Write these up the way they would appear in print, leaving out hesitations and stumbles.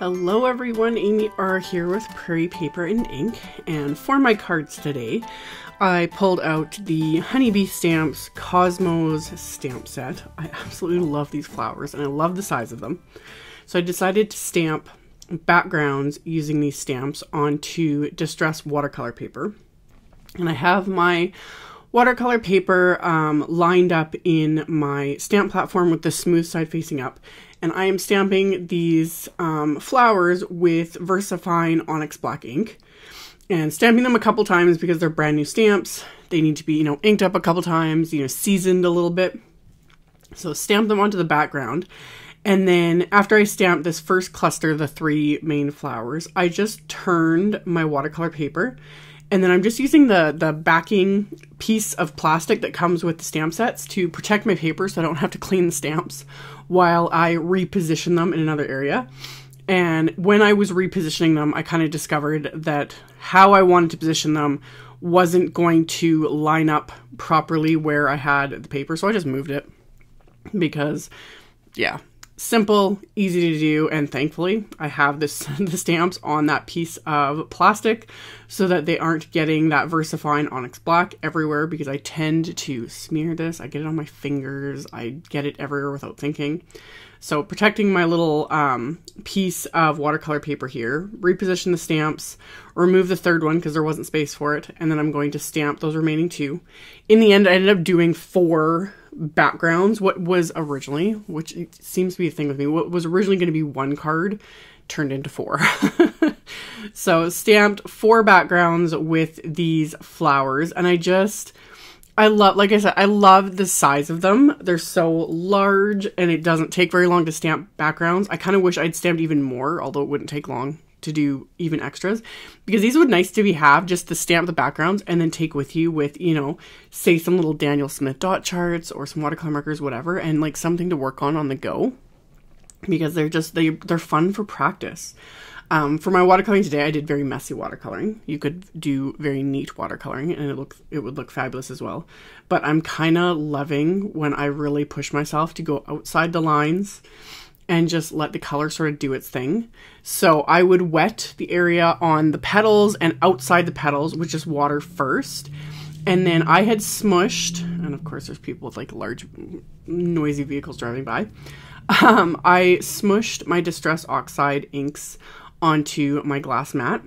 Hello everyone, Amy R here with Prairie Paper and Ink, and for my cards today I pulled out the Honey Bee Stamps Cosmos stamp set. I absolutely love these flowers and I love the size of them. So I decided to stamp backgrounds using these stamps onto Distress Watercolor Paper. And I have my watercolor paper lined up in my stamp platform with the smooth side facing up. And I am stamping these flowers with VersaFine Onyx Black ink. And stamping them a couple times because they're brand new stamps. They need to be, you know, inked up a couple times, you know, seasoned a little bit. So stamp them onto the background. And then after I stamped this first cluster, the three main flowers, I just turned my watercolor paper. And then I'm just using the backing piece of plastic that comes with the stamp sets to protect my paper so I don't have to clean the stamps while I reposition them in another area. And when I was repositioning them, I kind of discovered that how I wanted to position them wasn't going to line up properly where I had the paper. So I just moved it because, yeah, simple, easy to do. And thankfully I have the stamps on that piece of plastic so that they aren't getting that VersaFine Onyx Black everywhere, because I tend to smear this. I get it on my fingers. I get it everywhere without thinking. So protecting my little piece of watercolor paper here, reposition the stamps, remove the third one because there wasn't space for it, and then I'm going to stamp those remaining two. In the end, I ended up doing four backgrounds, what was originally, which seems to be a thing with me, what was originally going to be one card turned into four. So stamped four backgrounds with these flowers, and I love, like I said, I love the size of them. They're so large and it doesn't take very long to stamp backgrounds. I kind of wish I'd stamped even more, although it wouldn't take long to do even extras, because these would nice to be have just to stamp the backgrounds and then take with you with, you know, say some little Daniel Smith dot charts or some watercolor markers, whatever, and like something to work on the go, because they're just, they're fun for practice. For my watercoloring today, I did very messy watercoloring. You could do very neat watercoloring and it would look fabulous as well. But I'm kind of loving when I really push myself to go outside the lines and just let the color sort of do its thing. So I would wet the area on the petals and outside the petals with just water first. And then I had smushed, and of course there's people with like large noisy vehicles driving by. I smushed my Distress Oxide inks onto my glass mat,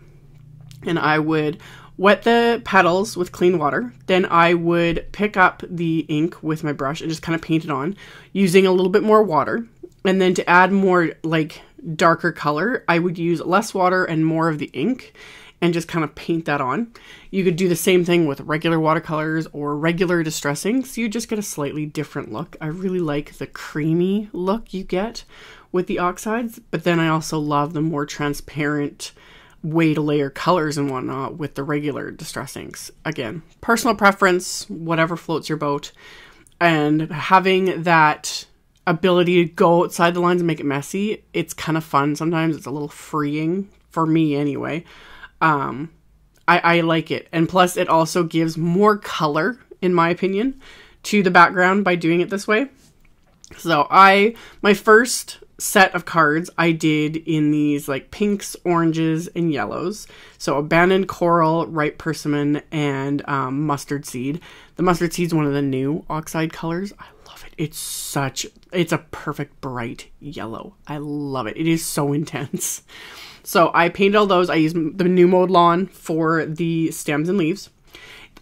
and I would wet the petals with clean water. Then I would pick up the ink with my brush and just kind of paint it on using a little bit more water. And then to add more like darker color, I would use less water and more of the ink and just kind of paint that on. You could do the same thing with regular watercolors or regular distress inks. So you just get a slightly different look. I really like the creamy look you get with the oxides, but then I also love the more transparent way to layer colors and whatnot with the regular distress inks. Again, personal preference, whatever floats your boat, and having that ability to go outside the lines and make it messy, it's kind of fun sometimes. It's a little freeing for me anyway. I like it, and plus it also gives more color, in my opinion, to the background by doing it this way. So my first set of cards I did in these like pinks, oranges, and yellows. So Abandoned Coral, Ripe Persimmon, and Mustard Seed. The Mustard Seed's one of the new oxide colors. I love it. It's a perfect bright yellow. I love it. It is so intense. So I painted all those. I used the new Mowed Lawn for the stems and leaves.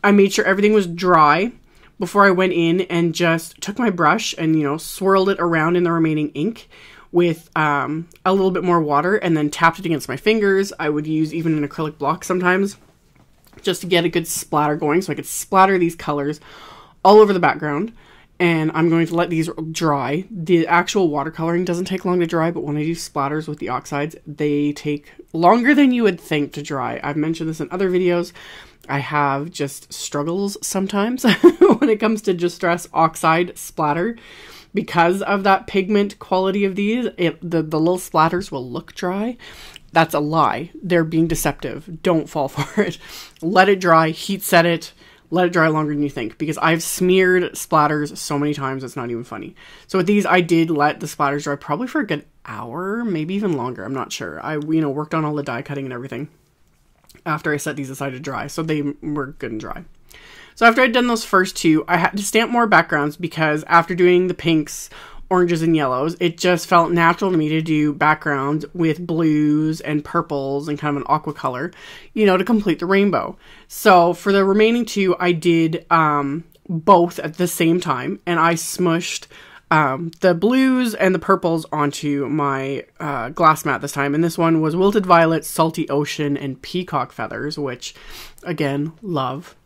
I made sure everything was dry before I went in and just took my brush and, you know, swirled it around in the remaining ink with a little bit more water, and then tapped it against my fingers. I would use even an acrylic block sometimes just to get a good splatter going, so I could splatter these colors all over the background. And I'm going to let these dry. The actual watercoloring doesn't take long to dry, but when I do splatters with the oxides, they take longer than you would think to dry. I've mentioned this in other videos. I have just struggles sometimes when it comes to Distress Oxide splatter. Because of that pigment quality of these, the little splatters will look dry. That's a lie. They're being deceptive. Don't fall for it. Let it dry, heat set it, let it dry longer than you think, because I've smeared splatters so many times it's not even funny. So with these, I did let the splatters dry probably for a good hour, maybe even longer. I'm not sure. I, you know, worked on all the die cutting and everything after I set these aside to dry. So they were good and dry. So after I'd done those first two, I had to stamp more backgrounds because after doing the pinks, oranges, and yellows, it just felt natural to me to do backgrounds with blues and purples and kind of an aqua color, you know, to complete the rainbow. So for the remaining two, I did both at the same time, and I smushed the blues and the purples onto my glass mat this time. And this one was Wilted Violet, Salty Ocean, and Peacock Feathers, which, again, love.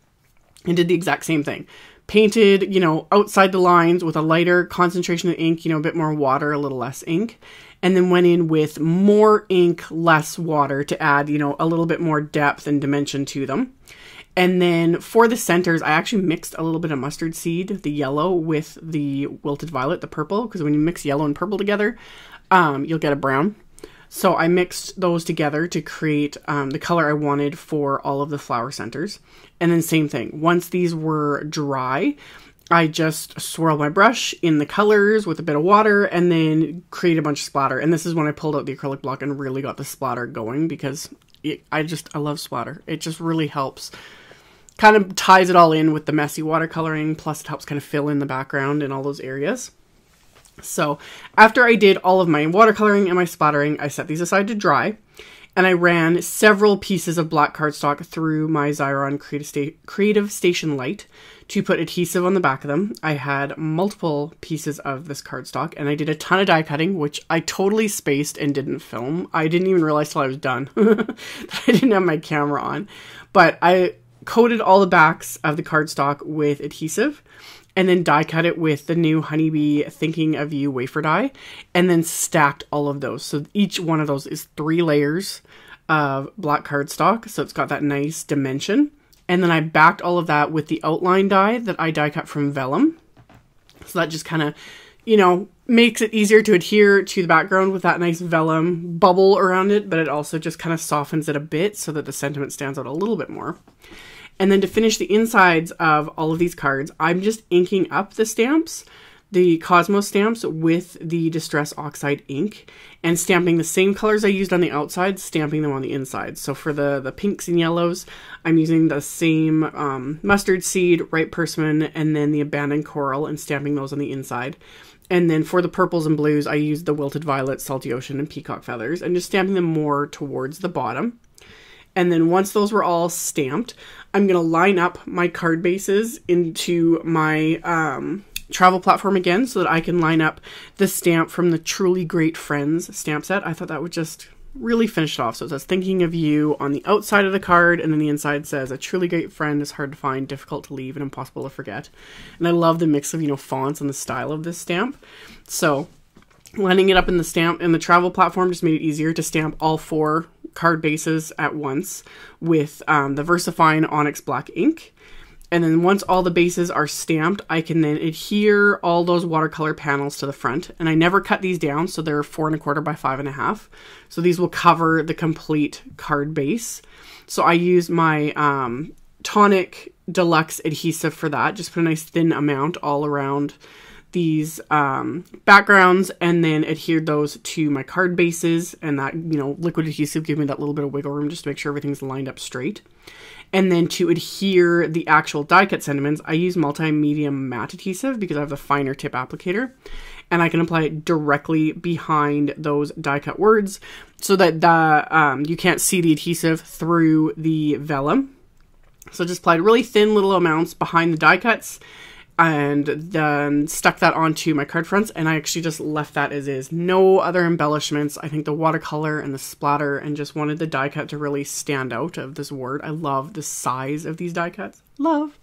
And did the exact same thing. Painted, you know, outside the lines with a lighter concentration of ink, you know, a bit more water, a little less ink. And then went in with more ink, less water to add, you know, a little bit more depth and dimension to them. And then for the centers, I actually mixed a little bit of Mustard Seed, the yellow, with the Wilted Violet, the purple. Because when you mix yellow and purple together, you'll get a brown. So I mixed those together to create the color I wanted for all of the flower centers. And then same thing. Once these were dry, I just swirled my brush in the colors with a bit of water and then created a bunch of splatter. And this is when I pulled out the acrylic block and really got the splatter going because I love splatter. It just really helps. Kind of ties it all in with the messy watercoloring. Plus it helps kind of fill in the background in all those areas. So after I did all of my watercoloring and my splattering, I set these aside to dry and I ran several pieces of black cardstock through my Xyron Creative Station Light to put adhesive on the back of them. I had multiple pieces of this cardstock and I did a ton of die cutting, which I totally spaced and didn't film. I didn't even realize till I was done that I didn't have my camera on, but I coated all the backs of the cardstock with adhesive and then die cut it with the new Honey Bee Thinking of You wafer die, and then stacked all of those. So each one of those is 3 layers of black cardstock, so it's got that nice dimension. And then I backed all of that with the outline die that I die cut from vellum. So that just kind of, you know, makes it easier to adhere to the background with that nice vellum bubble around it, but it also just kind of softens it a bit so that the sentiment stands out a little bit more. And then to finish the insides of all of these cards, I'm just inking up the stamps, the Cosmos stamps, with the Distress Oxide ink and stamping the same colors I used on the outside, stamping them on the inside. So for the pinks and yellows, I'm using the same Mustard Seed, Ripe Persimmon, and then the Abandoned Coral and stamping those on the inside. And then for the purples and blues, I used the Wilted Violet, Salty Ocean, and Peacock Feathers and just stamping them more towards the bottom. And then once those were all stamped, I'm going to line up my card bases into my travel platform again so that I can line up the stamp from the Truly Great Friends stamp set. I thought that would just really finish it off. So it says Thinking of You on the outside of the card, and then the inside says a truly great friend is hard to find, difficult to leave, and impossible to forget. And I love the mix of, you know, fonts and the style of this stamp. So lining it up in the stamp and the travel platform just made it easier to stamp all 4 card bases at once with the VersaFine Onyx Black ink. And then once all the bases are stamped, I can then adhere all those watercolor panels to the front. And I never cut these down, so they're 4.25 by 5.5. So these will cover the complete card base. So I use my Tonic Deluxe Adhesive for that. Just put a nice thin amount all around these backgrounds and then adhered those to my card bases, and that, you know, liquid adhesive gave me that little bit of wiggle room just to make sure everything's lined up straight. And then to adhere the actual die cut sentiments, I use multimedia matte adhesive because I have the finer tip applicator and I can apply it directly behind those die cut words so that the you can't see the adhesive through the vellum. So just applied really thin little amounts behind the die cuts and then stuck that onto my card fronts, and I actually just left that as is. No other embellishments. I think the watercolor and the splatter, and just wanted the die cut to really stand out of this word. I love the size of these die cuts. Love.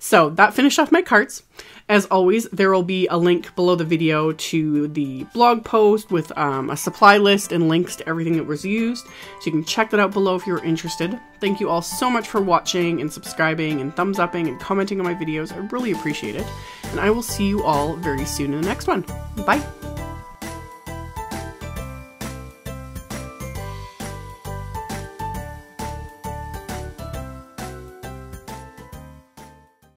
So that finished off my cards. As always, there will be a link below the video to the blog post with a supply list and links to everything that was used. So you can check that out below if you're interested. Thank you all so much for watching and subscribing and thumbs upping and commenting on my videos. I really appreciate it. And I will see you all very soon in the next one. Bye.